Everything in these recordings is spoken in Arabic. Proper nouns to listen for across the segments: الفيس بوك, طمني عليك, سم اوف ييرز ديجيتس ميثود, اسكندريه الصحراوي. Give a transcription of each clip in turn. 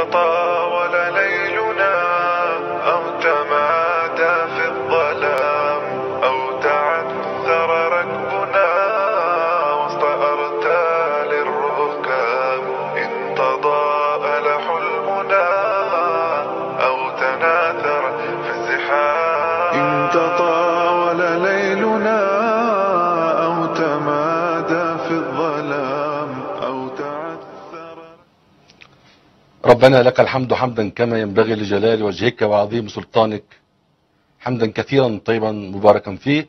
تطاول ليلنا أو تمادى في الظلام أو تعثر ركبنا وسط أرتال الركام، إن تضاءل حلمنا أو تناثر في الزحام. إن تطاول ليلنا أو تمادى في الظلام أو ربنا لك الحمد حمدا كما ينبغي لجلال وجهك وعظيم سلطانك، حمدا كثيرا طيبا مباركا فيه،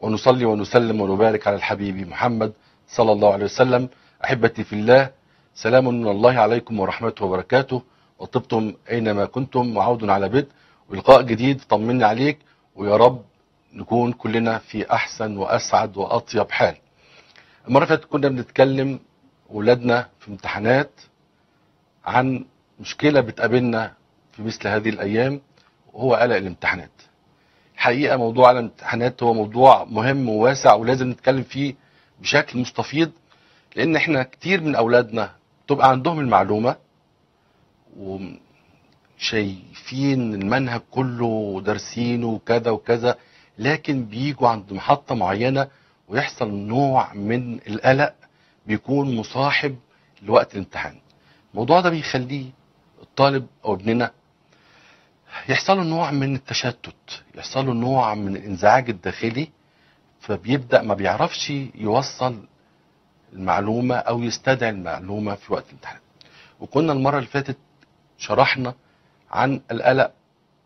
ونصلي ونسلم ونبارك على الحبيب محمد صلى الله عليه وسلم. أحبتي في الله، سلام من الله عليكم ورحمته وبركاته، وطبتم أينما كنتم، وعود على بدء ولقاء جديد طمني عليك، ويا رب نكون كلنا في أحسن وأسعد وأطيب حال. المرة اللي فاتت كنا بنتكلم أولادنا في امتحانات عن مشكلة بتقابلنا في مثل هذه الأيام، وهو قلق الامتحانات. الحقيقة موضوع الامتحانات هو موضوع مهم وواسع ولازم نتكلم فيه بشكل مستفيض، لأن احنا كتير من أولادنا بتبقى عندهم المعلومة وشايفين المنهج كله ودارسينه وكذا وكذا، لكن بيجوا عند محطة معينة ويحصل نوع من القلق بيكون مصاحب لوقت الامتحان. الموضوع ده بيخليه الطالب او ابننا يحصل له نوع من التشتت، يحصل له نوع من الانزعاج الداخلي، فبيبدا ما بيعرفش يوصل المعلومه او يستدعي المعلومه في وقت الامتحان. وكنا المره اللي فاتت شرحنا عن القلق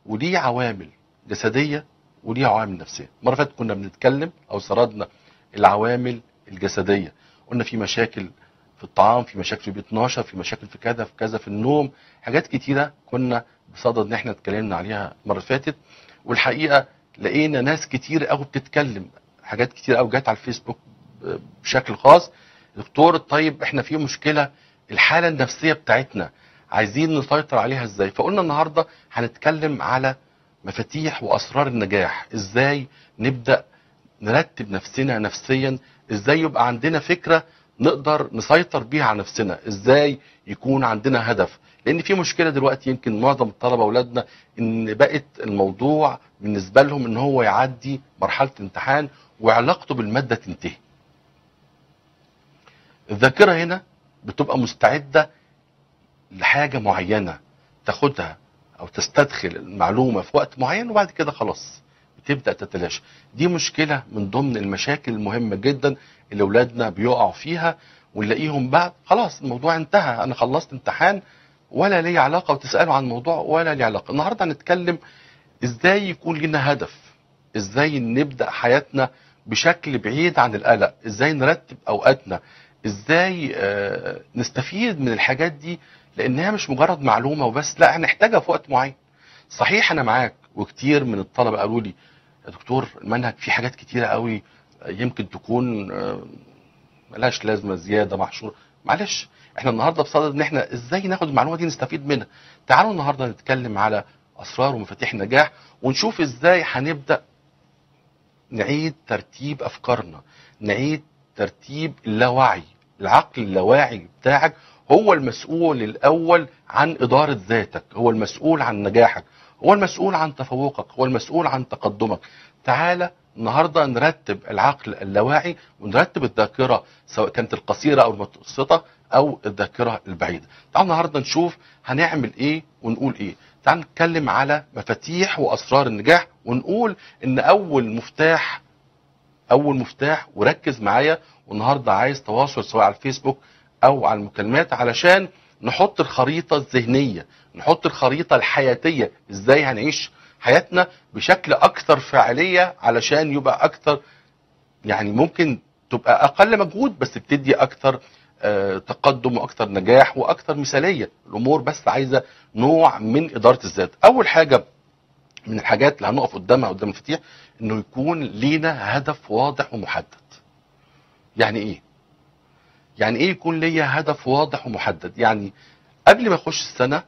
وليه عوامل جسديه وليه عوامل نفسيه. المره اللي فاتت كنا بنتكلم او سردنا العوامل الجسديه، قلنا في مشاكل في الطعام، في مشاكل في بيت ناشر، في مشاكل في كذا في كذا، في النوم، حاجات كتيرة كنا بصدد ان احنا اتكلمنا عليها المرة اللي فاتت. والحقيقة لقينا ناس كتير قوي بتتكلم، حاجات كتير قوي جت على الفيسبوك بشكل خاص. دكتور طيب احنا في مشكلة، الحالة النفسية بتاعتنا عايزين نسيطر عليها ازاي؟ فقلنا النهاردة هنتكلم على مفاتيح واسرار النجاح، ازاي نبدأ نرتب نفسنا نفسيا، ازاي يبقى عندنا فكرة نقدر نسيطر بيها على نفسنا، ازاي يكون عندنا هدف. لان في مشكله دلوقتي يمكن معظم الطلبه اولادنا ان بقت الموضوع بالنسبه لهم ان هو يعدي مرحله امتحان وعلاقته بالماده تنتهي. الذاكره هنا بتبقى مستعده لحاجه معينه تاخدها او تستدخل المعلومه في وقت معين، وبعد كده خلاص بتبدا تتلاشى. دي مشكله من ضمن المشاكل المهمه جدا اللي اولادنا بيقعوا فيها، ونلاقيهم بعد خلاص الموضوع انتهى، انا خلصت امتحان ولا ليه علاقه، وتسالوا عن الموضوع ولا ليه علاقه. النهارده هنتكلم ازاي يكون لنا هدف، ازاي نبدا حياتنا بشكل بعيد عن القلق، ازاي نرتب اوقاتنا، ازاي نستفيد من الحاجات دي، لانها مش مجرد معلومه وبس، لا هنحتاجها في وقت معين. صحيح انا معاك، وكتير من الطلبه قالوا لي يا دكتور المنهج فيه حاجات كتيره قوي يمكن تكون ملهاش لازمه، زياده، محشور. معلش احنا النهارده بصدد ان احنا ازاي ناخد المعلومه دي نستفيد منها. تعالوا النهارده نتكلم على اسرار ومفاتيح النجاح، ونشوف ازاي هنبدا نعيد ترتيب افكارنا، نعيد ترتيب اللاوعي. العقل اللاواعي بتاعك هو المسؤول الاول عن اداره ذاتك، هو المسؤول عن نجاحك، هو المسؤول عن تفوقك، هو المسؤول عن تقدمك. تعالى النهارده نرتب العقل اللاواعي ونرتب الذاكره، سواء كانت القصيره او المتوسطه او الذاكره البعيده. تعالى النهارده نشوف هنعمل ايه ونقول ايه. تعالى نتكلم على مفاتيح واسرار النجاح، ونقول ان اول مفتاح، وركز معايا، والنهارده عايز تواصل سواء على الفيسبوك او على المكالمات علشان نحط الخريطه الذهنيه، نحط الخريطه الحياتيه، ازاي هنعيش حياتنا بشكل اكثر فاعليه علشان يبقى اكثر، يعني ممكن تبقى اقل مجهود بس بتدي اكثر تقدم واكثر نجاح واكثر مثاليه. الامور بس عايزه نوع من اداره الذات. اول حاجه من الحاجات اللي هنقف قدامها قدام المفاتيح، انه يكون لينا هدف واضح ومحدد. يعني ايه؟ يعني ايه يكون ليا هدف واضح ومحدد؟ يعني قبل ما اخش السنه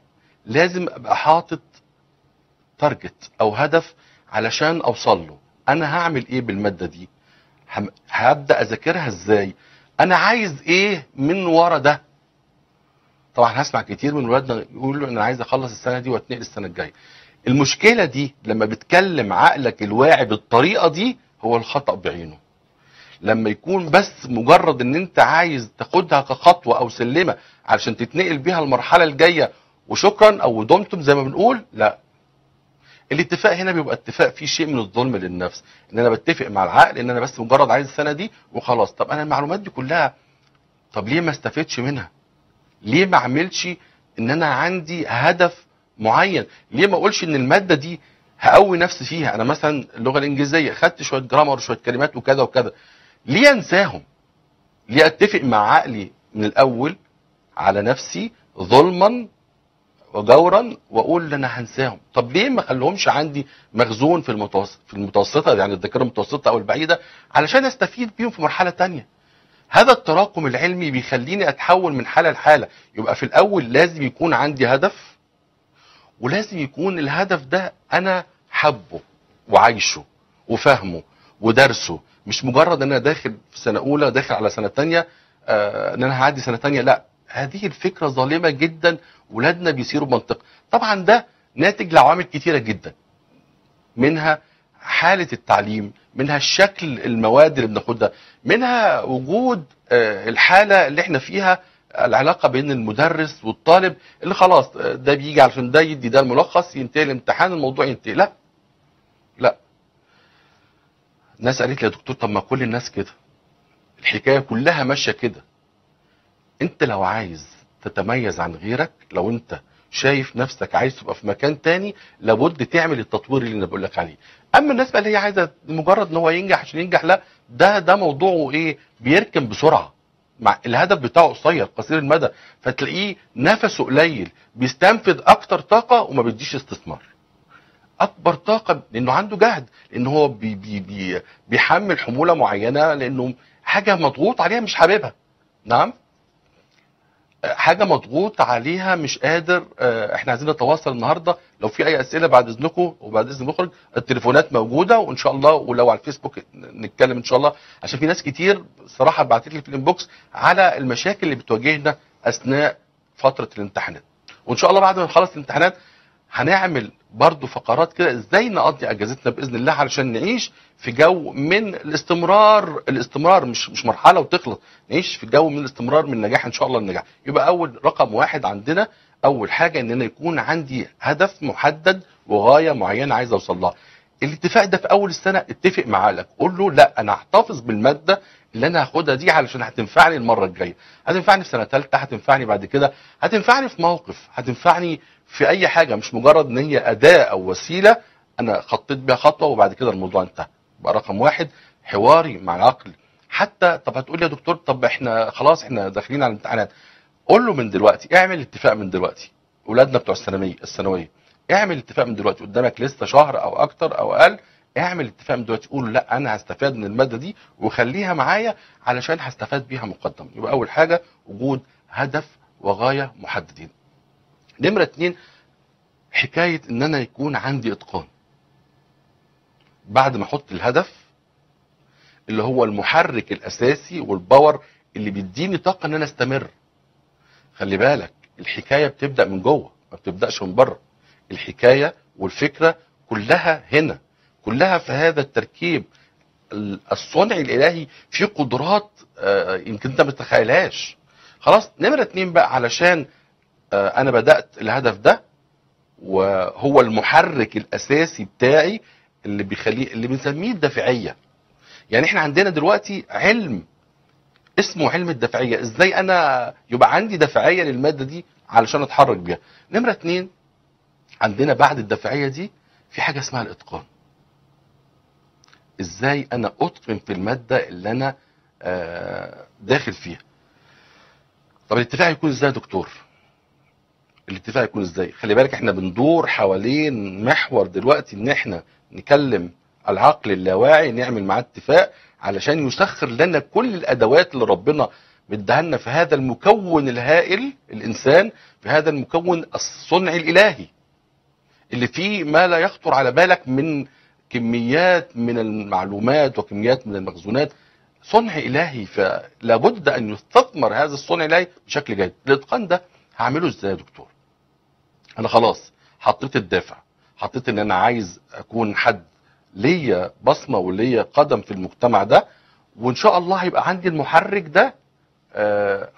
لازم ابقى حاطط تارجت او هدف علشان اوصل له. انا هعمل ايه بالماده دي؟ هبدا اذاكرها ازاي؟ انا عايز ايه من ورا ده؟ طبعا هسمع كتير من ولادنا يقولوا انا عايز اخلص السنه دي واتنقل السنه الجايه. المشكله دي لما بتكلم عقلك الواعي بالطريقه دي هو الخطا بعينه. لما يكون بس مجرد ان انت عايز تاخدها كخطوه او سلمه علشان تتنقل بيها المرحله الجايه وشكرا او دمتم زي ما بنقول، لا. الاتفاق هنا بيبقى اتفاق فيه شيء من الظلم للنفس، ان انا بتفق مع العقل ان انا بس مجرد عايز السنه دي وخلاص. طب انا المعلومات دي كلها طب ليه ما استفدش منها؟ ليه ما اعملش ان انا عندي هدف معين؟ ليه ما اقولش ان الماده دي هقوي نفسي فيها؟ انا مثلا اللغه الانجليزيه خدت شويه جرامر وشويه كلمات وكذا وكذا، ليه انساهم؟ ليه اتفق مع عقلي من الاول على نفسي ظلما وجورا واقول انا هنساهم؟ طب ليه ما اخليهمش عندي مخزون في المتوسطه، يعني الذاكره المتوسطه او البعيده، علشان استفيد بيهم في مرحله ثانيه. هذا التراكم العلمي بيخليني اتحول من حاله لحاله. يبقى في الاول لازم يكون عندي هدف، ولازم يكون الهدف ده انا حبه وعايشه وفهمه ودرسه، مش مجرد ان انا داخل في سنه اولى داخل على سنه ثانيه ان انا هعدي سنه ثانيه، لا. هذه الفكره ظالمه جدا، ولادنا بيسيروا بمنطق. طبعا ده ناتج لعوامل كتيره جدا، منها حاله التعليم، منها الشكل المواد اللي بناخدها، منها وجود الحاله اللي احنا فيها، العلاقه بين المدرس والطالب اللي خلاص ده بيجي علشان ده يدي ده الملخص، ينتهي الامتحان الموضوع ينتهي. لا لا. الناس قالت لي يا دكتور طب ما كل الناس كده، الحكايه كلها ماشيه كده. انت لو عايز تتميز عن غيرك، لو انت شايف نفسك عايز تبقى في مكان تاني، لابد تعمل التطوير اللي انا بقول لك عليه. اما الناس بقى اللي هي عايزه مجرد ان هو ينجح عشان ينجح، لا، ده موضوعه ايه؟ بيركن بسرعه، مع الهدف بتاعه قصير قصير المدى، فتلاقيه نفسه قليل، بيستنفذ اكتر طاقه وما بيديش استثمار. اكبر طاقه لانه عنده جهد، لان هو بي بي بي بيحمل حموله معينه، لانه حاجه مضغوط عليها مش حاببها. نعم؟ حاجه مضغوط عليها مش قادر. احنا عايزين نتواصل النهارده، لو في اي اسئله بعد اذنكم وبعد اذن المخرج التليفونات موجوده، وان شاء الله ولو على الفيسبوك نتكلم ان شاء الله، عشان في ناس كتير صراحه بعتت لي في الانبوكس على المشاكل اللي بتواجهنا اثناء فتره الامتحانات. وان شاء الله بعد ما نخلص الامتحانات هنعمل برضو فقرات كده ازاي نقضي اجازتنا باذن الله، علشان نعيش في جو من الاستمرار. الاستمرار مش مرحله وتخلص، نعيش في جو من الاستمرار، من النجاح ان شاء الله النجاح. يبقى اول رقم واحد عندنا، اول حاجه ان انا يكون عندي هدف محدد وغايه معينه عايز اوصل لها. الاتفاق ده في اول السنه اتفق مع عقلك، قول له لا انا هحتفظ بالماده اللي انا هاخدها دي علشان هتنفعني المره الجايه، هتنفعني في سنه ثالثه، هتنفعني بعد كده، هتنفعني في موقف، هتنفعني في اي حاجه، مش مجرد ان هي اداه او وسيله انا خطيت بيها خطوه وبعد كده الموضوع انتهى. يبقى رقم واحد حواري مع العقل. حتى طب هتقول لي يا دكتور طب احنا خلاص احنا داخلين على الامتحانات، قول له من دلوقتي اعمل اتفاق من دلوقتي. اولادنا بتوع الثانويه اعمل اتفاق من دلوقتي، قدامك لسه شهر او اكتر او اقل، اعمل اتفاق من دلوقتي قول لا انا هستفاد من الماده دي وخليها معايا علشان هستفاد بيها مقدما. يبقى اول حاجه وجود هدف وغايه محددين. نمره اتنين حكايه ان انا يكون عندي اتقان. بعد ما احط الهدف اللي هو المحرك الاساسي والباور اللي بيديني طاقه ان انا استمر. خلي بالك الحكايه بتبدا من جوه ما بتبداش من بره. الحكايه والفكره كلها هنا، كلها في هذا التركيب الصنع الالهي فيه قدرات يمكن انت ما تتخيلهاش. خلاص نمره اتنين بقى، علشان انا بدات الهدف ده وهو المحرك الاساسي بتاعي اللي بيخليه اللي بنسميه الدافعيه. يعني احنا عندنا دلوقتي علم اسمه علم الدافعيه، ازاي انا يبقى عندي دافعيه للماده دي علشان اتحرك بيها. نمره اتنين عندنا بعد الدافعيه دي في حاجه اسمها الاتقان. ازاي انا اتقن في الماده اللي انا داخل فيها. طب الاتفاق يكون ازاي يا دكتور؟ الاتفاق يكون ازاي؟ خلي بالك احنا بندور حوالين محور دلوقتي ان احنا نكلم العقل اللاواعي، نعمل معاه اتفاق علشان يسخر لنا كل الادوات اللي ربنا مديها لنا في هذا المكون الهائل الانسان، في هذا المكون الصنع الالهي اللي فيه ما لا يخطر على بالك من كميات من المعلومات وكميات من المخزونات. صنع الهي، فلا بد ان يستثمر هذا الصنع الالهي بشكل جيد. الاتقان ده هعمله ازاي يا دكتور؟ انا خلاص حطيت الدافع، حطيت ان انا عايز اكون حد ليا بصمه وليا قدم في المجتمع ده، وان شاء الله هيبقى عندي المحرك ده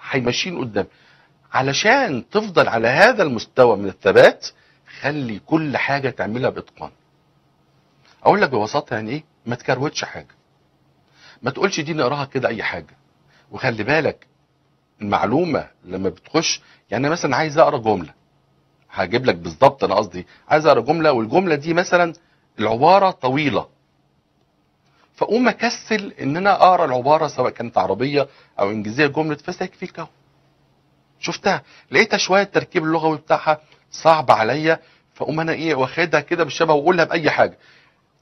هيمشيني قدام. علشان تفضل على هذا المستوى من الثبات خلي كل حاجه تعملها باتقان. اقول لك ببساطه يعني ايه؟ ما تكروتش حاجه، ما تقولش دي نقراها كده اي حاجه. وخلي بالك المعلومه لما بتخش، يعني مثلا عايز اقرا جمله، هجيب لك بالظبط انا قصدي عايز اقرا جمله، والجمله دي مثلا العباره طويله، فاقوم اكسل ان انا اقرا العباره سواء كانت عربيه او انجليزيه، جمله فسيكفيك اهو شفتها، لقيتها شويه التركيب اللغوي بتاعها صعب عليا، فاقوم انا ايه واخدها كده بالشبه واقولها باي حاجه.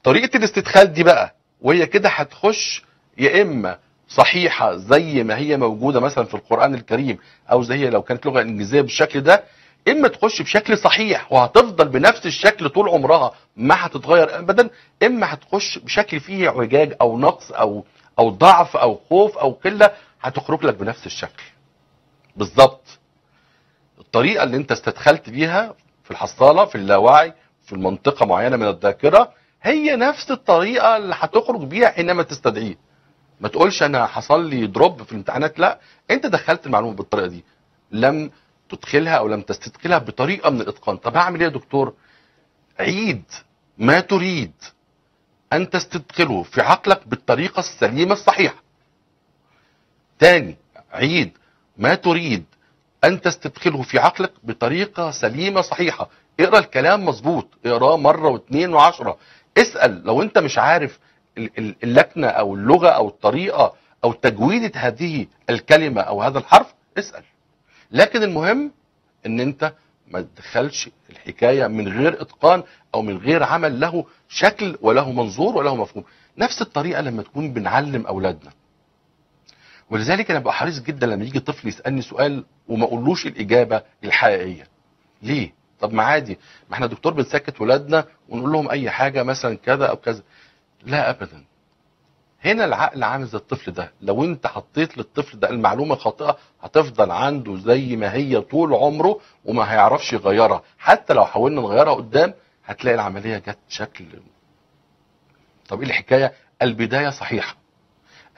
طريقه الاستدخال دي بقى وهي كده هتخش يا اما صحيحه زي ما هي موجوده مثلا في القران الكريم او زي هي لو كانت لغه انجليزيه بالشكل ده، اما تخش بشكل صحيح وهتفضل بنفس الشكل طول عمرها ما هتتغير ابدا، اما هتخش بشكل فيه اعوجاج او نقص او ضعف او خوف او قله، هتخرج لك بنفس الشكل بالظبط. الطريقه اللي انت استدخلت بيها في الحصاله في اللاوعي في المنطقه معينه من الذاكره هي نفس الطريقه اللي هتخرج بيها حينما تستدعيه. ما تقولش انا حصل لي دروب في الامتحانات، لا، انت دخلت المعلومه بالطريقه دي، لم تدخلها او لم تستدخلها بطريقه من الاتقان. طب هعمل ايه يا دكتور؟ عيد ما تريد ان تستدخله في عقلك بالطريقه السليمه الصحيحه. تاني، عيد ما تريد ان تستدخله في عقلك بطريقه سليمه صحيحه. اقرا الكلام مظبوط، اقراه مره واثنين وعشره، اسال لو انت مش عارف اللكنه او اللغه او الطريقه او تجويده هذه الكلمه او هذا الحرف، اسال. لكن المهم ان انت ما تدخلش الحكايه من غير اتقان او من غير عمل له شكل وله منظور وله مفهوم. نفس الطريقه لما تكون بنعلم اولادنا. ولذلك انا ببقى حريص جدا لما يجي طفل يسالني سؤال وما اقولوش الاجابه الحقيقيه. ليه؟ طب ما عادي، ما احنا دكتور بنسكت ولادنا ونقول لهم اي حاجه مثلا كذا او كذا. لا ابدا. هنا العقل عامل زي الطفل ده، لو انت حطيت للطفل ده المعلومه خاطئه هتفضل عنده زي ما هي طول عمره وما هيعرفش يغيرها، حتى لو حاولنا نغيرها قدام هتلاقي العمليه جت شكل. طب ايه الحكايه؟ البدايه صحيحه.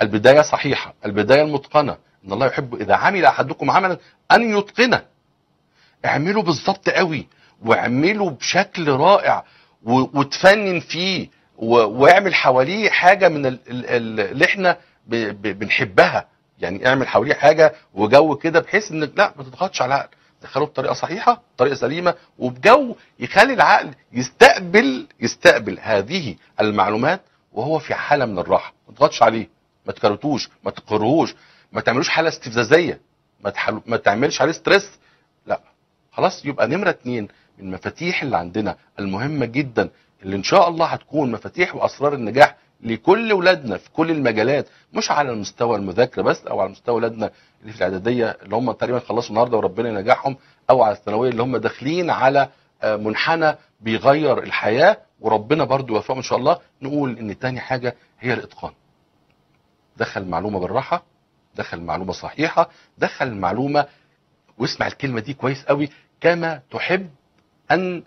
البدايه صحيحه، البدايه المتقنه، ان الله يحب اذا عمل احدكم عملا ان يتقنه. اعمله بالظبط قوي، واعمله بشكل رائع، وتفنن فيه، واعمل حواليه حاجه من اللي احنا بنحبها، يعني اعمل حواليه حاجه وجو كده بحيث انك لا ما تضغطش على العقل، دخله بطريقه صحيحه، بطريقه سليمه، وبجو يخلي العقل يستقبل هذه المعلومات وهو في حاله من الراحه. ما تضغطش عليه، ما تكرتوش، ما تقرهوش، ما تعملوش حاله استفزازيه، ما تعملش عليه ستريس، لا خلاص. يبقى نمره 2 من المفاتيح اللي عندنا المهمه جدا، اللي ان شاء الله هتكون مفاتيح واسرار النجاح لكل اولادنا في كل المجالات، مش على مستوى المذاكره بس، او على مستوى اولادنا اللي في الاعداديه اللي هم تقريبا خلصوا النهارده وربنا ينجحهم، او على الثانويه اللي هم داخلين على منحنى بيغير الحياه وربنا برضو يوفقهم ان شاء الله. نقول ان تاني حاجه هي الاتقان. دخل المعلومه بالراحه، دخل المعلومه صحيحه، دخل المعلومه، واسمع الكلمه دي كويس قوي، كما تحب ان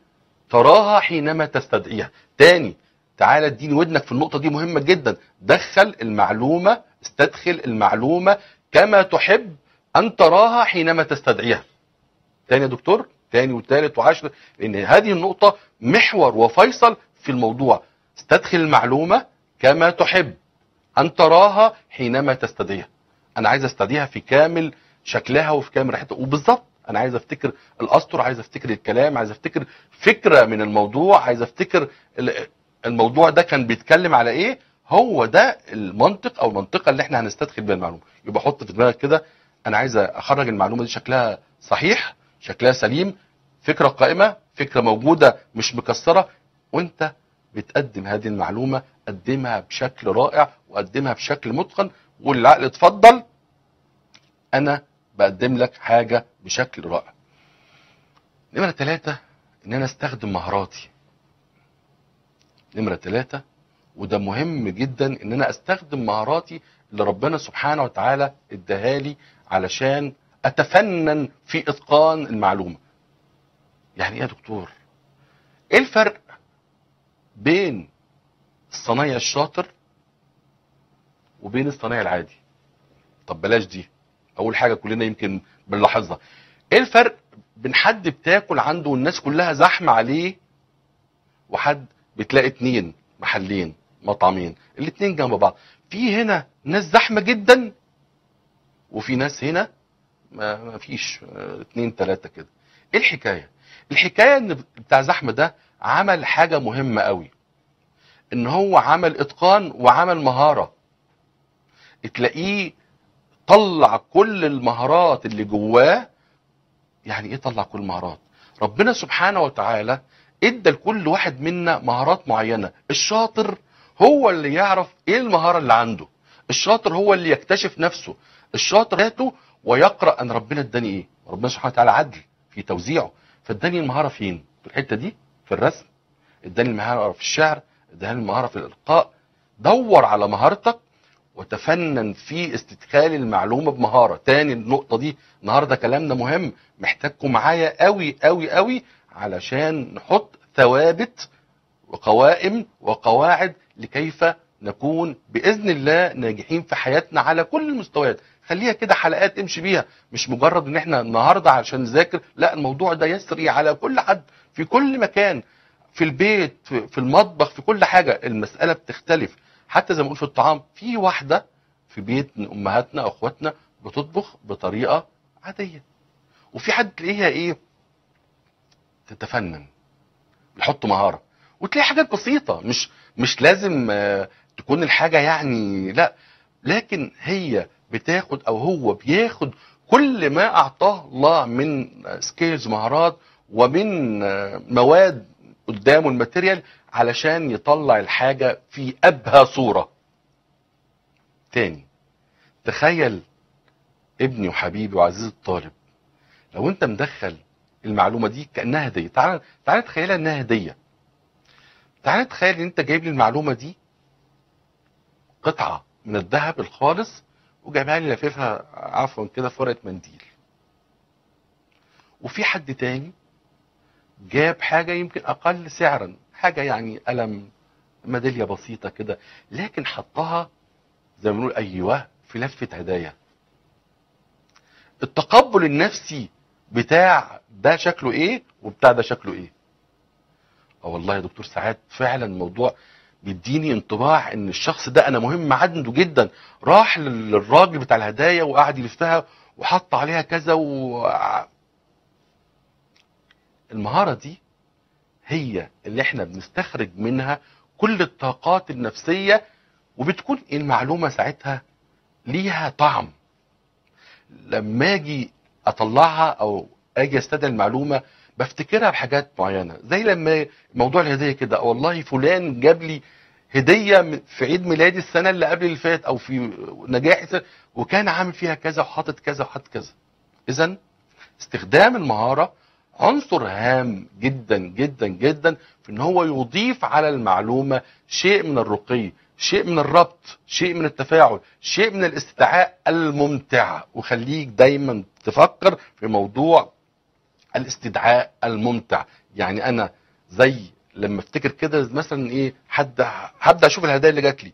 تراها حينما تستدعيها. تاني، تعالى اديني ودنك في النقطة دي مهمة جدا، دخل المعلومة، استدخل المعلومة كما تحب أن تراها حينما تستدعيها. تاني يا دكتور، تاني وتالت وعاشر، لأن هذه النقطة محور وفيصل في الموضوع. استدخل المعلومة كما تحب أن تراها حينما تستدعيها. أنا عايز استدعيها في كامل شكلها وفي كامل ريحتها، وبالظبط انا عايز افتكر الاسطر، عايز افتكر الكلام، عايز افتكر فكره من الموضوع، عايز افتكر الموضوع ده كان بيتكلم على ايه. هو ده المنطق او المنطقه اللي احنا هنستدخل بيها المعلومه. يبقى حط في دماغك كده، انا عايز اخرج المعلومه دي شكلها صحيح، شكلها سليم، فكره قائمه، فكره موجوده مش مكسره. وانت بتقدم هذه المعلومه قدمها بشكل رائع وقدمها بشكل متقن، والعقل اتفضل انا بقدم لك حاجه بشكل رائع. نمره 3 ان انا استخدم مهاراتي. نمره 3 وده مهم جدا، ان انا استخدم مهاراتي اللي ربنا سبحانه وتعالى اداها لي علشان أتفنن في إتقان المعلومة. يعني إيه يا دكتور؟ إيه الفرق بين الصنايعي الشاطر وبين الصنايعي العادي؟ طب بلاش دي، أول حاجة كلنا يمكن بنلاحظها. إيه الفرق بين حد بتاكل عنده والناس كلها زحمة عليه وحد بتلاقي اتنين محلين مطعمين الاتنين جنب بعض، في هنا ناس زحمة جدا وفي ناس هنا ما فيش، اتنين تلاتة كده. ايه الحكاية؟ الحكاية ان بتاع زحمة ده عمل حاجة مهمة قوي، ان هو عمل اتقان وعمل مهارة، تلاقيه طلع كل المهارات اللي جواه. يعني ايه طلع كل المهارات؟ ربنا سبحانه وتعالى ادى لكل واحد منا مهارات معينة. الشاطر هو اللي يعرف ايه المهارة اللي عنده، الشاطر هو اللي يكتشف نفسه، الشاطر ذاته ويقرأ ان ربنا اداني ايه. ربنا سبحانه وتعالى عدل في توزيعه، فاداني المهارة فين؟ في الحتة دي، في الرسم، اداني المهارة في الشعر، اداني المهارة في الإلقاء. دور على مهارتك وتفنن في استدخال المعلومة بمهارة. تاني النقطة دي النهاردة كلامنا مهم، محتاجكم معايا قوي قوي قوي علشان نحط ثوابت وقوائم وقواعد لكيف نكون بإذن الله ناجحين في حياتنا على كل المستويات. خليها كده حلقات امشي بيها، مش مجرد ان احنا النهارده علشان نذاكر، لا الموضوع ده يسري على كل حد في كل مكان، في البيت، في المطبخ، في كل حاجه. المساله بتختلف حتى زي ما بقول في الطعام، في واحده في بيت من امهاتنا او اخواتنا بتطبخ بطريقه عاديه، وفي حد تلاقيها ايه؟ تتفنن، بيحط مهاره، وتلاقي حاجات بسيطه، مش لازم تكون الحاجه يعني لا، لكن هي بتاخد او هو بياخد كل ما اعطاه الله من سكيلز مهارات ومن مواد قدامه، الماتيريال، علشان يطلع الحاجه في ابهى صوره. تاني تخيل ابني وحبيبي وعزيزي الطالب، لو انت مدخل المعلومه دي كانها هديه، تعال تخيلها انها هديه. تعال تخيل ان انت جايب لي المعلومه دي قطعه من الذهب الخالص وجايبها لي لففها عفوا كده في ورقه منديل، وفي حد تاني جاب حاجه يمكن اقل سعرا، حاجه يعني قلم ميداليه بسيطه كده، لكن حطها زي ما بنقول ايوه في لفه هدايا. التقبل النفسي بتاع ده شكله ايه وبتاع ده شكله ايه؟ والله يا دكتور ساعات فعلا الموضوع بيديني انطباع ان الشخص ده انا مهم عنده جدا، راح للراجل بتاع الهدايا وقعد يلفها وحط عليها كذا المهارة دي هي اللي احنا بنستخرج منها كل الطاقات النفسية، وبتكون المعلومة ساعتها ليها طعم. لما اجي اطلعها او اجي استدعي المعلومة بفتكرها بحاجات معينة، زي لما موضوع الهدية كده، والله فلان جاب لي هدية في عيد ميلادي السنة اللي قبل اللي فات او في نجاحي وكان عامل فيها كذا وحاطط كذا وحاطط كذا. اذا استخدام المهارة عنصر هام جدا جدا جدا في ان هو يضيف على المعلومة شيء من الرقي، شيء من الربط، شيء من التفاعل، شيء من الاستدعاء الممتع. وخليك دايما تفكر في موضوع الاستدعاء الممتع. يعني انا زي لما افتكر كده مثلا ايه، حد هبدا اشوف الهدايا اللي جات لي،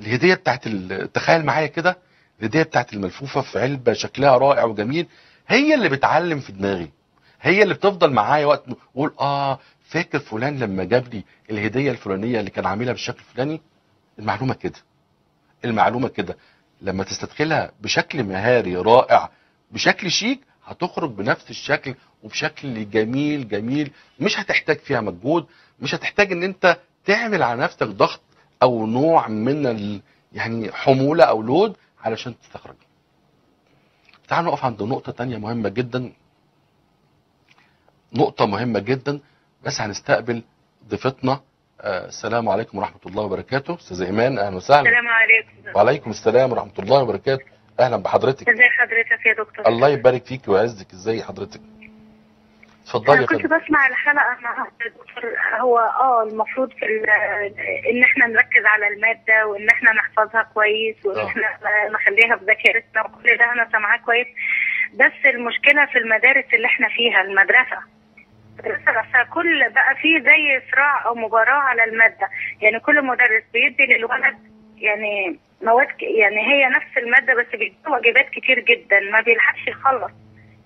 الهديه بتاعت تخيل معايا كده الهديه بتاعت الملفوفه في علبه شكلها رائع وجميل، هي اللي بتعلم في دماغي، هي اللي بتفضل معايا وقت اقول فاكر فلان لما جاب لي الهديه الفلانيه اللي كان عاملها بالشكل الفلاني. المعلومه كده، المعلومه كده لما تستدخلها بشكل مهاري رائع، بشكل شيك، هتخرج بنفس الشكل وبشكل جميل جميل. مش هتحتاج فيها مجهود، مش هتحتاج ان انت تعمل على نفسك ضغط او نوع من يعني حمولة او لود علشان تستخرج. تعالوا نقف عند نقطة تانية مهمة جدا، نقطة مهمة جدا، بس هنستقبل ضيفتنا. السلام عليكم ورحمة الله وبركاته. استاذ ايمان اهلا وسهلا. السلام عليكم. وعليكم السلام ورحمة الله وبركاته، اهلا بحضرتك. ازي حضرتك يا دكتور؟ الله يبارك فيك ويعزك. ازي حضرتك؟ اتفضلي. انا كنت بسمع الحلقه مع الدكتور، هو المفروض في ان احنا نركز على الماده وان احنا نحفظها كويس وان احنا نخليها في ذاكرتنا وكل ده انا سامعاه كويس، بس المشكله في المدارس اللي احنا فيها، المدرسه نفسها كل بقى فيه زي صراع او مباراه على الماده، يعني كل مدرس بيدي للولد يعني مواد، يعني هي نفس الماده بس بيدي واجبات كتير جدا، ما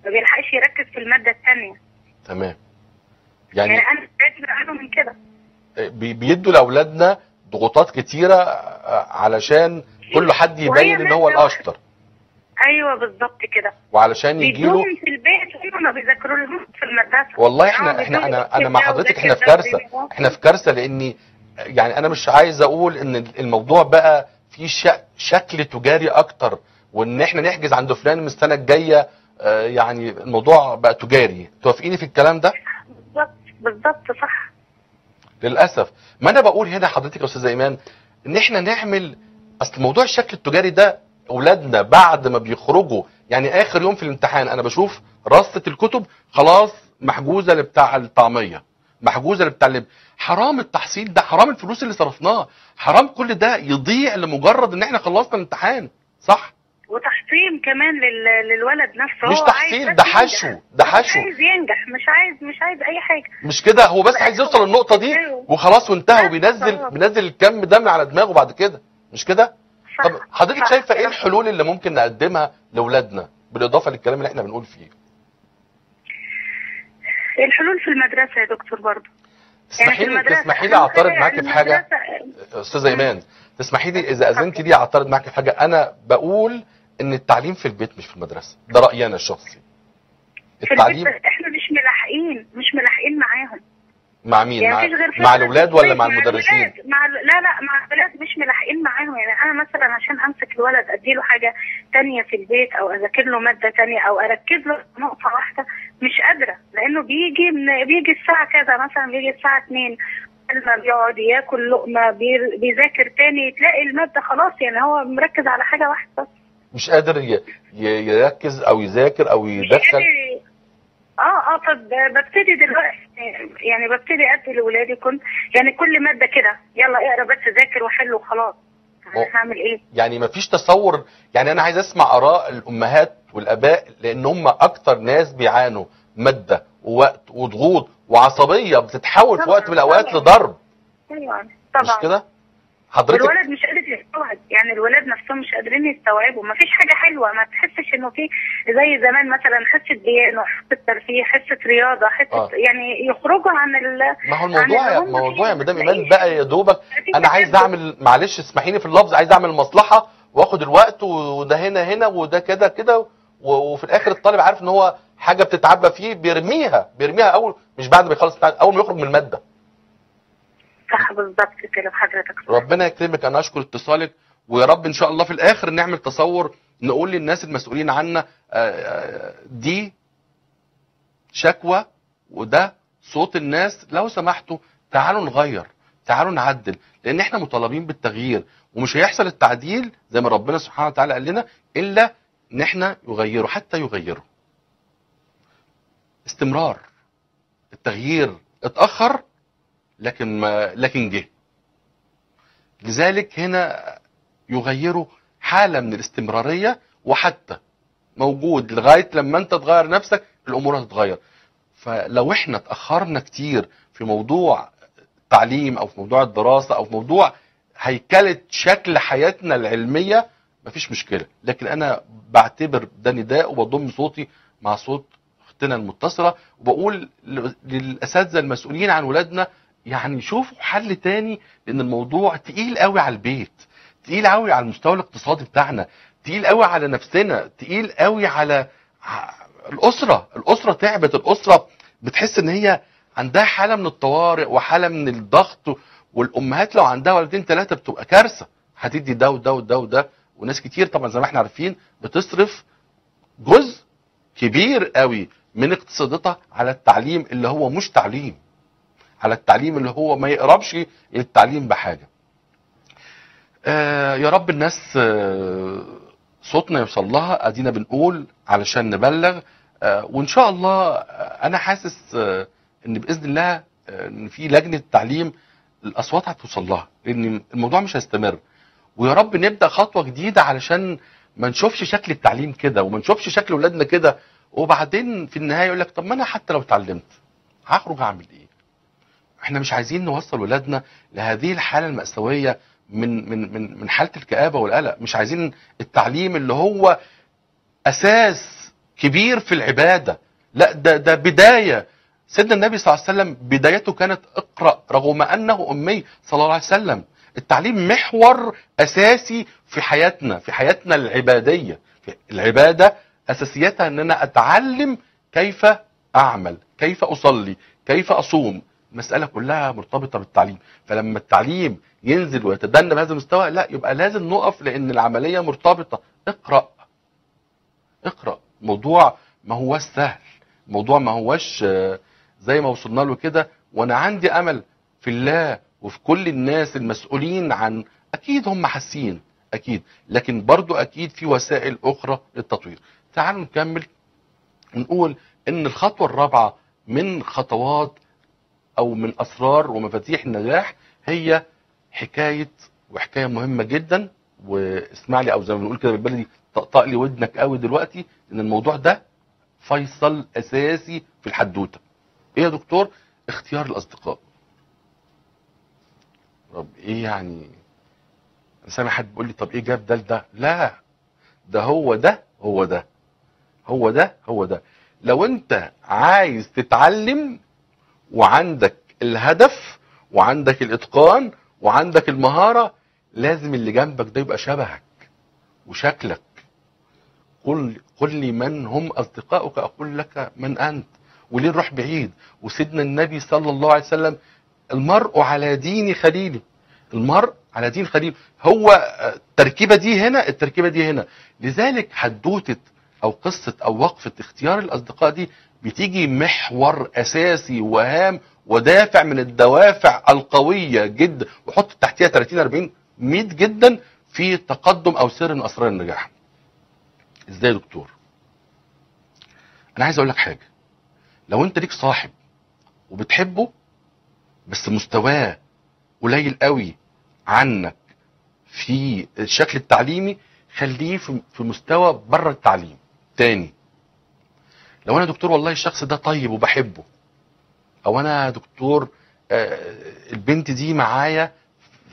بيلحقش يركز في الماده الثانيه. تمام. يعني انا بعدت عنه من كده. بيدوا لاولادنا ضغوطات كتيره علشان كل حد يبين ان هو الاشطر. ايوه بالظبط كده. وعلشان يجيله في البيت هم ما بيذاكروا لهم في المدرسه. والله انا مع حضرتك، احنا في كارثه، لان يعني انا مش عايز اقول ان الموضوع بقى فيه شكل تجاري اكتر، وان احنا نحجز عند فلان من السنه الجايه، يعني الموضوع بقى تجاري. توافقيني في الكلام ده؟ بالظبط بالظبط صح. للاسف ما انا بقول هنا حضرتك يا استاذه ايمان ان احنا نعمل، اصل موضوع الشكل التجاري ده اولادنا بعد ما بيخرجوا، يعني اخر يوم في الامتحان انا بشوف رصه الكتب خلاص محجوزه لبتاع الطعميه، محجوزه لبتاع اللب. حرام التحصيل ده، حرام الفلوس اللي صرفناها، حرام كل ده يضيع لمجرد ان احنا خلصنا الامتحان. صح. وتحطيم كمان للولد نفسه. مش تحصيل، ده حشو، ده حشو. مش عايز ينجح، مش عايز اي حاجه، مش كده، هو بس عايز يوصل للنقطه دي وخلاص وانتهى، وبينزل الكم ده من على دماغه بعد كده، مش كده؟ طب حضرتك شايفه ايه الحلول اللي ممكن نقدمها لاولادنا بالاضافه للكلام اللي احنا بنقول فيه؟ الحلول في المدرسه يا دكتور برضه. تسمحي لي اعترض معاكي في حاجه استاذه ايمان، تسمحي لي اذا اذنتي لي اعترض معاكي في حاجه. انا بقول ان التعليم في البيت مش في المدرسه، ده رايي انا الشخصي. التعليم احنا مش ملاحقين معاهم. مع مين؟ يعني مع الاولاد ولا مع المدرسين؟ مع مع الاولاد مش ملاحقين معاهم. يعني انا مثلا عشان امسك الولد اديله حاجه ثانيه في البيت، او اذاكر له ماده ثانيه، او اركز له نقطه واحده، مش قادره، لانه بيجي الساعه كذا مثلا، بيجي الساعه 2، لما بيقعد ياكل لقمه بيذاكر ثاني، تلاقي الماده خلاص يعني هو مركز على حاجه واحده بس، مش قادر يركز او يذاكر او يدخل. طب ببتدي دلوقتي، يعني ببتدي ادي لاولادي يعني كل ماده كده، يلا اقرا بس، ذاكر وحل وخلاص. هعمل ايه؟ يعني مفيش تصور، يعني انا عايز اسمع اراء الامهات والاباء، لان هم اكتر ناس بيعانوا ماده ووقت وضغوط وعصبيه بتتحول في وقت من الاوقات لضرب. ايوه طبعا، مش كده؟ حضرتك الولد مش قادر يستوعب، يعني الولاد نفسهم مش قادرين يستوعبوا، مفيش حاجه حلوه، ما تحسش انه في زي زمان مثلا حصه بيانو، حصه ترفيه، حصه رياضه، حصه يعني يخرجوا عن ما هو الموضوع يا مدام ايمان بقى يا دوبك انا عايز اعمل، معلش اسمحيني في اللفظ، عايز اعمل مصلحه واخد الوقت، وده هنا وده كده، وفي الاخر الطالب عارف ان هو حاجه بتتعبى فيه بيرميها اول، مش بعد ما يخلص، اول ما يخرج من الماده. صح بالظبط كده حضرتك. ربنا يكرمك، انا اشكر اتصالك، ويا رب ان شاء الله في الاخر نعمل تصور نقول للناس المسؤولين عنا دي شكوى وده صوت الناس، لو سمحتوا تعالوا نغير، تعالوا نعدل، لان احنا مطالبين بالتغيير، ومش هيحصل التعديل زي ما ربنا سبحانه وتعالى قال لنا الا ان احنا نغيره، حتى يغيره. استمرار التغيير اتأخر لكن جه. لذلك هنا يغيروا حاله من الاستمراريه، وحتى موجود لغايه لما انت تغير نفسك الامور هتتغير. فلو احنا اتاخرنا كتير في موضوع التعليم او في موضوع الدراسه او في موضوع هيكله شكل حياتنا العلميه مفيش مشكله، لكن انا بعتبر ده نداء وبضم صوتي مع صوت اختنا المتصله، وبقول للاساتذه المسؤولين عن ولادنا يعني شوفوا حل تاني، لان الموضوع تقيل قوي على البيت، تقيل قوي على المستوى الاقتصادي بتاعنا، تقيل قوي على نفسنا، تقيل قوي على الاسره تعبت، الاسره بتحس ان هي عندها حاله من الطوارئ وحاله من الضغط، والامهات لو عندها ولدين ثلاثه بتبقى كارثه، هتدي ده وده وده وده، وناس كتير طبعا زي ما احنا عارفين بتصرف جزء كبير قوي من اقتصادها على التعليم اللي هو مش تعليم، على التعليم اللي هو ما يقربش التعليم بحاجه. يا رب الناس صوتنا يوصل لها، ادينا بنقول علشان نبلغ، وان شاء الله انا حاسس ان باذن الله ان في لجنه تعليم الاصوات هتوصل لها، لان الموضوع مش هيستمر، ويا رب نبدا خطوه جديده علشان ما نشوفش شكل التعليم كده وما نشوفش شكل اولادنا كده، وبعدين في النهايه يقول لك طب ما انا حتى لو اتعلمت هخرج اعمل ايه؟ احنا مش عايزين نوصل اولادنا لهذه الحاله المأساويه من من من من حاله الكآبه والقلق، مش عايزين التعليم اللي هو اساس كبير في العباده، لا ده بدايه. سيدنا النبي صلى الله عليه وسلم بدايته كانت اقرأ رغم انه امي صلى الله عليه وسلم. التعليم محور اساسي في حياتنا، في حياتنا العباديه، في العباده اساسيتها ان انا اتعلم كيف اعمل، كيف اصلي، كيف اصوم، المساله كلها مرتبطه بالتعليم. فلما التعليم ينزل ويتدنى بهذا المستوى لا يبقى لازم نقف لان العمليه مرتبطه. اقرأ اقرأ، موضوع ما هوش سهل، موضوع ما هوش زي ما وصلنا له كده. وانا عندي امل في الله وفي كل الناس المسؤولين عن، اكيد هم حاسين اكيد، لكن برضو اكيد في وسائل اخرى للتطوير. تعالوا نكمل ونقول ان الخطوه الرابعه من خطوات او من اسرار ومفاتيح النجاح هي حكايه مهمه جدا، واسمع لي او زي ما بنقول كده بالبلدي طقطق لي ودنك قوي دلوقتي، ان الموضوع ده فيصل اساسي في الحدوته. ايه يا دكتور؟ اختيار الاصدقاء. طب ايه يعني؟ انا سامع حد بيقول لي طب ايه جاب ده لده؟ لا، ده هو ده هو ده هو ده هو ده. لو انت عايز تتعلم وعندك الهدف وعندك الاتقان وعندك المهاره، لازم اللي جنبك ده يبقى شبهك وشكلك. قل لي من هم اصدقائك اقول لك من انت. وليه نروح بعيد؟ وسيدنا النبي صلى الله عليه وسلم المرء على دين خليله، المرء على دين خليله، هو التركيبه دي هنا، التركيبه دي هنا. لذلك حدوته او قصه او وقفه اختيار الاصدقاء دي بتيجي محور اساسي وهام ودافع من الدوافع القويه جدا، وحط تحتها 30 40 100 جدا في تقدم او سر من اسرار النجاح. ازاي يا دكتور؟ انا عايز اقول لك حاجه، لو انت ليك صاحب وبتحبه بس مستواه قليل قوي عنك في الشكل التعليمي، خليه في مستوى بره التعليم. تاني، لو انا دكتور والله الشخص ده طيب وبحبه، او انا دكتور البنت دي معايا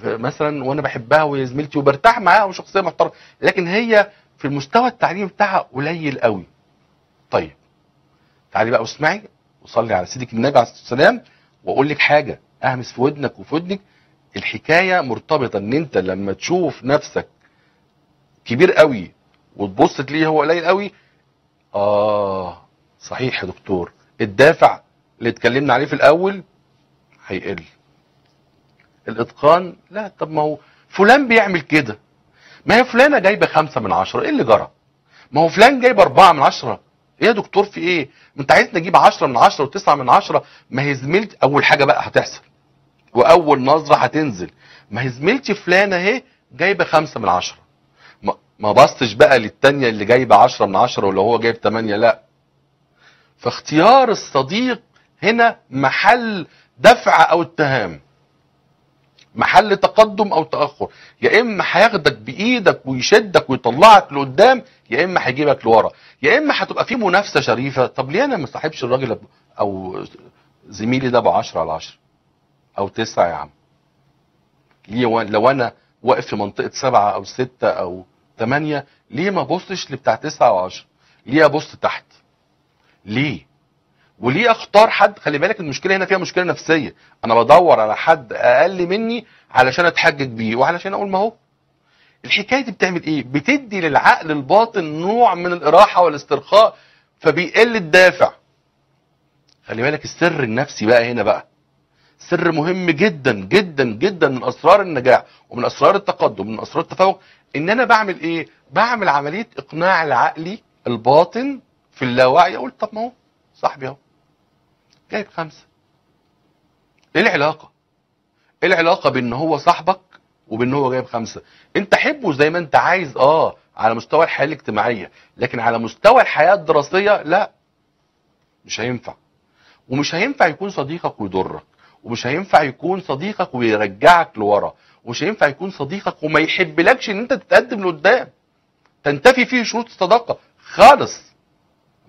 مثلا وانا بحبها وهي زميلتي وبرتاح معاها وشخصيه محترمه، لكن هي في المستوى التعليمي بتاعها قليل قوي. طيب تعالي بقى واسمعي وصلي على سيدك النبي عليه الصلاه والسلام، واقول لك حاجه اهمس في ودنك وفي ودنك. الحكايه مرتبطه ان انت لما تشوف نفسك كبير قوي وتبص ليه هو قليل قوي، صحيح يا دكتور، الدافع اللي اتكلمنا عليه في الاول هيقل. الاتقان، لا طب ما هو فلان بيعمل كده، ما هي فلانه جايبه 5 من 10، ايه اللي جرى؟ ما هو فلان جايب 4 من 10، ايه يا دكتور في ايه؟ انت عايزني اجيب 10 من 10 و9 من 10؟ ما هي زميلتي، اول حاجه بقى هتحصل واول نظره هتنزل، ما هي زميلتي فلانه اهي جايبه 5 من 10، ما بصتش بقى للتانيه اللي جايبه 10 من 10 ولا هو جايب 8، لا. فاختيار الصديق هنا محل دفع او اتهام، محل تقدم او تاخر. يا اما هياخدك بايدك ويشدك ويطلعك لقدام، يا اما هيجيبك لورا، يا اما هتبقى في منافسه شريفه. طب ليه انا ما صاحبش الراجل او زميلي ده ب 10 على 10 او 9 يا عم؟ ليه لو انا واقف في منطقه 7 أو 6 أو 8 ليه ما ابصش لبتاع 9 أو 10؟ ليه ابص تحت؟ ليه؟ وليه اختار حد؟ خلي بالك المشكله هنا فيها مشكله نفسيه، انا بدور على حد اقل مني علشان اتحجج بيه وعلشان اقول ما هو. الحكايه دي بتعمل ايه؟ بتدي للعقل الباطن نوع من الاراحه والاسترخاء، فبيقل الدافع. خلي بالك السر النفسي بقى هنا، بقى سر مهم جدا جدا جدا من اسرار النجاح ومن اسرار التقدم ومن اسرار التفوق، ان انا بعمل ايه؟ بعمل عمليه اقناع لعقلي الباطن في اللاوعي، اقول طب ما هو صاحبي اهو جايب 5، ايه العلاقه؟ ايه العلاقه بان هو صاحبك وبان هو جايب 5؟ انت حبه زي ما انت عايز على مستوى الحياه الاجتماعيه، لكن على مستوى الحياه الدراسيه لا، مش هينفع. ومش هينفع يكون صديقك ويضرك، ومش هينفع يكون صديقك ويرجعك لورا، ومش هينفع يكون صديقك وما يحبلكش ان انت تتقدم لقدام. تنتفي فيه شروط الصداقه خالص.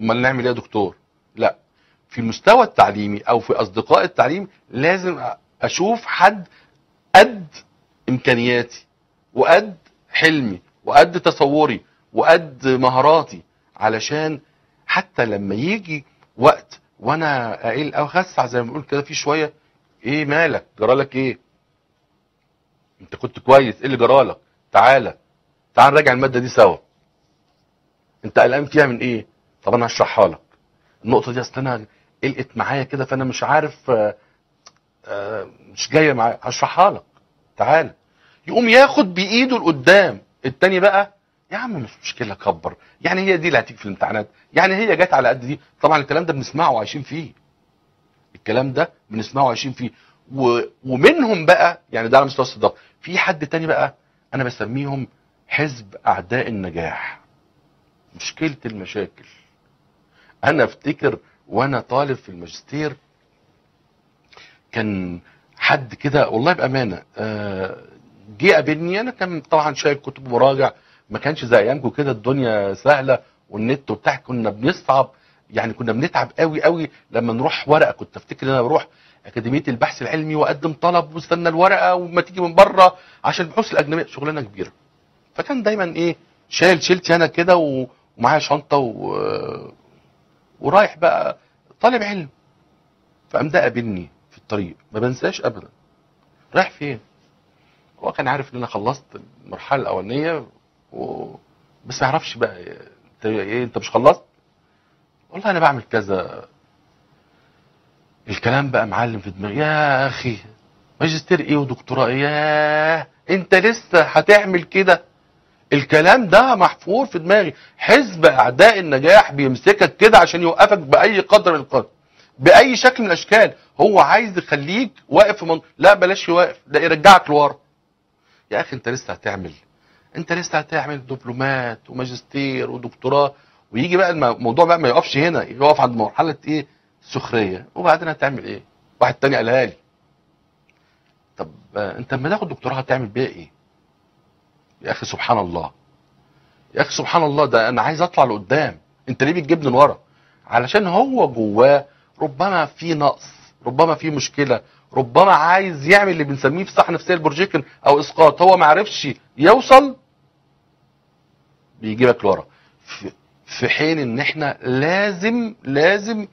امال نعمل ايه يا دكتور؟ لا، في المستوى التعليمي او في اصدقاء التعليم لازم اشوف حد قد امكانياتي وقد حلمي وقد تصوري وقد مهاراتي، علشان حتى لما يجي وقت وانا اقل او خسع زي ما بنقول كده في شويه، ايه مالك؟ جرالك ايه؟ انت كنت كويس، ايه اللي جرالك؟ تعال نراجع الماده دي سوا. انت قلقان فيها من ايه؟ طب انا هشرحها لك. النقطه دي اصل انا قلقت معايا كده فانا مش عارف، مش جايه معايا، هشرحها لك، تعال. يقوم ياخد بايده لقدام، التاني بقى يا عم مش مشكله كبر، يعني هي دي اللي هتيجي في الامتحانات، يعني هي جت على قد دي. طبعا الكلام ده بنسمعه وعايشين فيه. ومنهم بقى، يعني ده على مستوى الصداقه، في حد تاني بقى انا بسميهم حزب اعداء النجاح. مشكله المشاكل. انا افتكر وانا طالب في الماجستير كان حد كده والله بامانه جه قابلني، انا كان طبعا شايل كتب ومراجع، ما كانش زي ايامكم كده الدنيا سهله والنت وبتاع، كنا بنصعب يعني كنا بنتعب قوي قوي لما نروح ورقه. كنت افتكر ان انا بروح اكاديميه البحث العلمي واقدم طلب واستنى الورقه وما تيجي من بره عشان البحوث الاجنبيه، شغلانه كبيره. فكان دايما ايه شايل شيلتي انا كده ومعايا شنطه ورايح بقى طالب علم. فقام ده قابلني في الطريق، ما بنساش ابدا. رايح فين؟ هو كان عارف ان انا خلصت المرحله الاولانيه بس ما يعرفش بقى ايه انت مش خلصت؟ والله انا بعمل كذا. الكلام بقى معلم في دماغي، يا اخي ماجستير ايه ودكتوراه ايه؟ ياه انت لسه هتعمل كده؟ الكلام ده محفور في دماغي. حزب اعداء النجاح بيمسكك كده عشان يوقفك باي قدر من القدر، باي شكل من الاشكال. هو عايز يخليك واقف في لا بلاش واقف، ده يرجعك لورا. يا اخي انت لسه هتعمل، دبلومات وماجستير ودكتوراه. ويجي بقى الموضوع بقى ما يقفش هنا، يقف عند مرحله ايه؟ سخريه. وبعدين هتعمل ايه؟ واحد تاني قالها لي، طب انت لما تاخد دكتوراه هتعمل بيها ايه؟ يا اخي سبحان الله، ده انا عايز اطلع لقدام، انت ليه بتجيبني لورا؟ علشان هو جواه ربما في نقص، ربما في مشكله، ربما عايز يعمل اللي بنسميه في الصحه النفسيه البروجيكشن او اسقاط، هو ما عرفش يوصل، بيجيبك لورا. في حين ان احنا لازم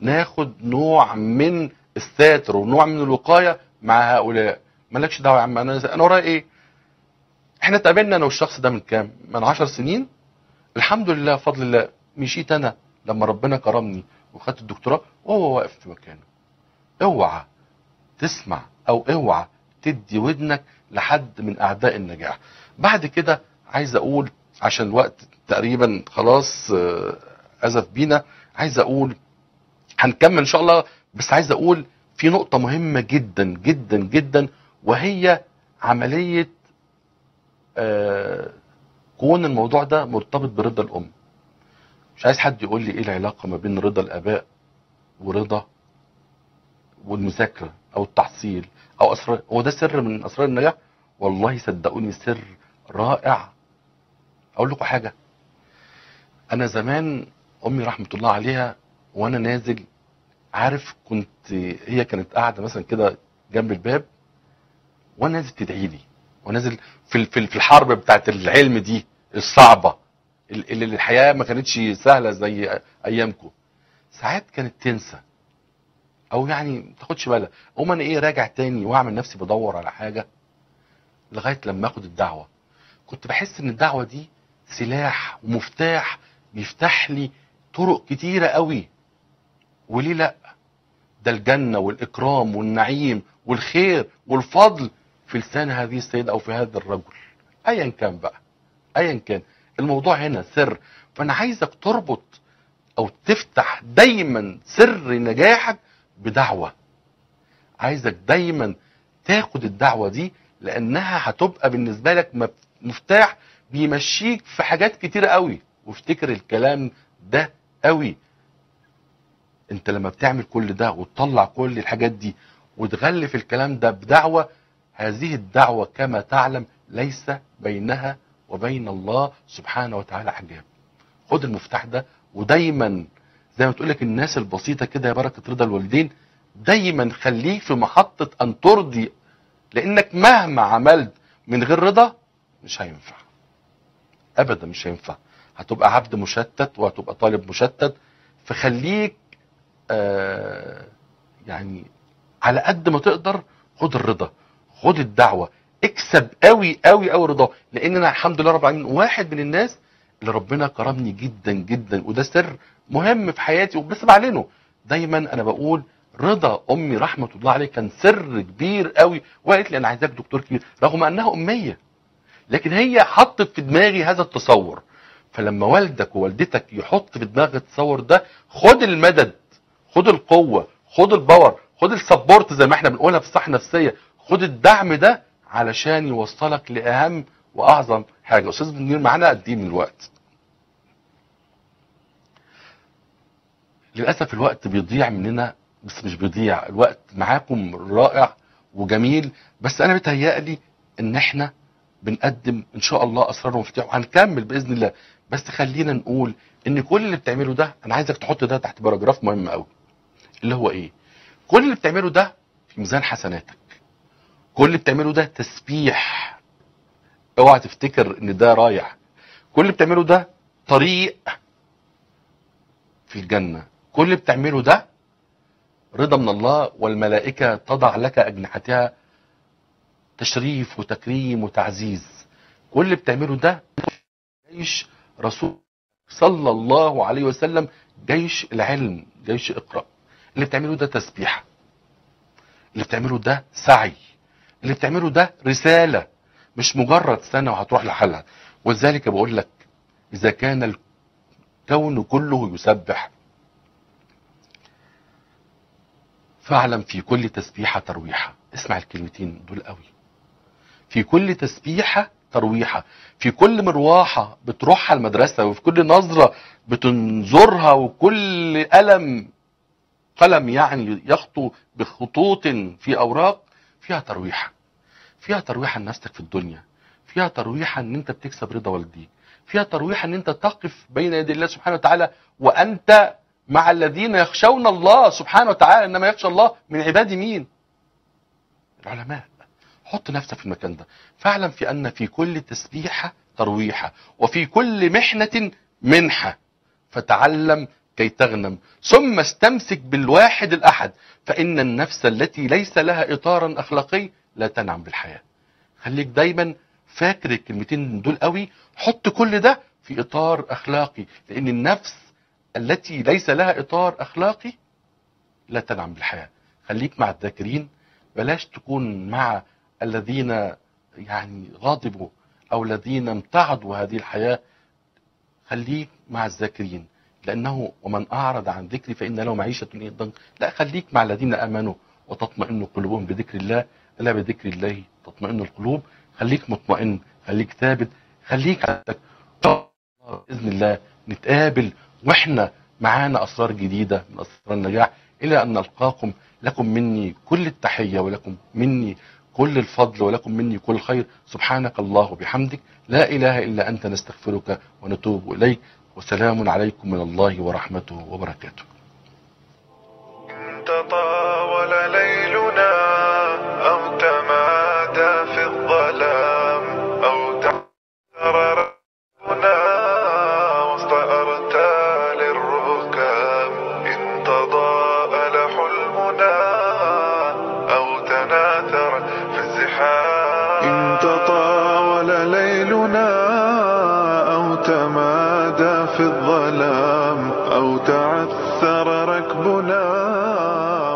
ناخد نوع من الستر ونوع من الوقايه مع هؤلاء. مالكش دعوه يا عم، انا ورايا ايه؟ احنا اتقابلنا انا والشخص ده من كام؟ من 10 سنين. الحمد لله بفضل الله مشيت انا لما ربنا كرمني وخدت الدكتوراه وهو واقف في مكانه. اوعى تسمع او اوعى تدي ودنك لحد من اعداء النجاح. بعد كده عايز اقول عشان الوقت تقريبا خلاص ازف بينا، عايز اقول هنكمل ان شاء الله، بس عايز اقول في نقطة مهمة جدا جدا جدا، وهي عملية كون الموضوع ده مرتبط برضا الام. مش عايز حد يقول لي ايه العلاقة ما بين رضا الاباء ورضا والمذاكرة او التحصيل او اسرار، هو ده سر من اسرار النجاح؟ والله صدقوني سر رائع. اقول لكم حاجة، انا زمان امي رحمة الله عليها وانا نازل، عارف كنت هي كانت قاعدة مثلا كده جنب الباب وانا نازل تدعي لي، ونازل في الحرب بتاعت العلم دي الصعبة اللي الحياة ما كانتش سهلة زي ايامكم. ساعات كانت تنسى او يعني ما تاخدش بالها، اقوم انا ايه راجع تاني واعمل نفسي بدور على حاجة لغاية لما اخد الدعوة. كنت بحس ان الدعوة دي سلاح ومفتاح بيفتح لي طرق كتيرة قوي، وليه لا؟ ده الجنة والاكرام والنعيم والخير والفضل في لسان هذه السيدة او في هذا الرجل، ايا كان بقى، ايا كان الموضوع هنا سر. فانا عايزك تربط او تفتح دايما سر نجاحك بدعوة، عايزك دايما تاخد الدعوة دي لانها هتبقى بالنسبة لك مفتاح بيمشيك في حاجات كتيرة قوي. وافتكر الكلام ده قوي، انت لما بتعمل كل ده وتطلع كل الحاجات دي وتغلف الكلام ده بدعوة، هذه الدعوة كما تعلم ليس بينها وبين الله سبحانه وتعالى حجاب. خد المفتاح ده، ودايما زي ما تقولك الناس البسيطة كده يا بركة رضا الوالدين، دايما خليك في محطة ان ترضي، لانك مهما عملت من غير رضا مش هينفع ابدا، مش هينفع، هتبقى عبد مشتت وهتبقى طالب مشتت. فخليك يعني على قد ما تقدر خد الرضا، خد الدعوة، اكسب قوي قوي قوي رضاه. لان انا الحمد لله رب العالمين واحد من الناس اللي ربنا كرمني جدا جدا، وده سر مهم في حياتي وبس بعلنه دايما. انا بقول رضا امي رحمه الله عليها كان سر كبير قوي، وقالت لي انا عايزاك دكتور كبير رغم انها اميه، لكن هي حطت في دماغي هذا التصور. فلما والدك ووالدتك يحط في دماغك التصور ده، خد المدد، خد القوه، خد الباور، خد السبورت زي ما احنا بنقولها في الصحه النفسيه، خد الدعم ده علشان يوصلك لاهم واعظم حاجه. استاذ منير معانا قد ايه من الوقت؟ للاسف الوقت بيضيع مننا، بس مش بيضيع، الوقت معاكم رائع وجميل، بس انا بيتهيألي ان احنا بنقدم ان شاء الله اسرار ومفاتيح وهنكمل باذن الله. بس خلينا نقول ان كل اللي بتعمله ده، انا عايزك تحط ده تحت باراجراف مهم قوي، اللي هو ايه؟ كل اللي بتعمله ده في ميزان حسناتك، كل اللي بتعمله ده تسبيح، اوعى تفتكر ان ده رايح، كل اللي بتعمله ده طريق في الجنه، كل اللي بتعمله ده رضا من الله، والملائكه تضع لك اجنحتها تشريف وتكريم وتعزيز. كل اللي بتعمله ده جيش رسول صلى الله عليه وسلم، جيش العلم، جيش اقرأ. اللي بتعمله ده تسبيح، اللي بتعمله ده سعي، اللي بتعمله ده رساله، مش مجرد سنه وهتروح لحالها. ولذلك بقول لك اذا كان الكون كله يسبح فاعلم في كل تسبيحه ترويحه. اسمع الكلمتين دول قوي، في كل تسبيحه ترويحه، في كل مروحه بتروحها المدرسه، وفي كل نظره بتنظرها، وكل قلم يعني يخطو بخطوط في اوراق فيها ترويحه، فيها ترويحه لنفسك في الدنيا، فيها ترويحه ان انت بتكسب رضا والديك، فيها ترويحه ان انت تقف بين يدي الله سبحانه وتعالى وانت مع الذين يخشون الله سبحانه وتعالى. انما يخشى الله من عبادي مين؟ العلماء. حط نفسك في المكان ده، فاعلم في ان في كل تسبيحه ترويحه، وفي كل محنه منحه، فتعلم كي تغنم، ثم استمسك بالواحد الأحد، فإن النفس التي ليس لها إطارا أخلاقي لا تنعم بالحياة. خليك دايما فاكر الكلمتين دول قوي، حط كل ده في إطار أخلاقي، لأن النفس التي ليس لها إطار أخلاقي لا تنعم بالحياة. خليك مع الذاكرين، بلاش تكون مع الذين يعني غاضبوا أو الذين امتعضوا هذه الحياة، خليك مع الذاكرين، لأنه ومن أعرض عن ذكري فإن له معيشة ضنكا. لا، خليك مع الذين آمنوا وتطمئن قلوبهم بذكر الله، ألا بذكر الله تطمئن القلوب. خليك مطمئن، خليك ثابت، خليك عندك بإذن الله. نتقابل وإحنا معانا أسرار جديدة من أسرار النجاح، إلى أن نلقاكم. لكم مني كل التحية، ولكم مني كل الفضل، ولكم مني كل خير. سبحانك الله وبحمدك، لا إله إلا أنت، نستغفرك ونتوب إليك. وسلام عليكم من الله ورحمته وبركاته. تطاول ليلنا أو تمادى في الظلام، أو تعثر ربنا وسط أرتال الركام، إن تضاءل حلمنا أو تناثر في الزحام. إن تطاول ليلنا أو تمادى في الظلام، أو تعثر ركبنا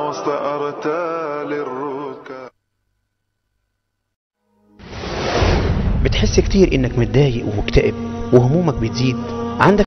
وسط أرتال الركاب. بتحس كتير إنك متضايق ومكتئب وهمومك بتزيد، عندك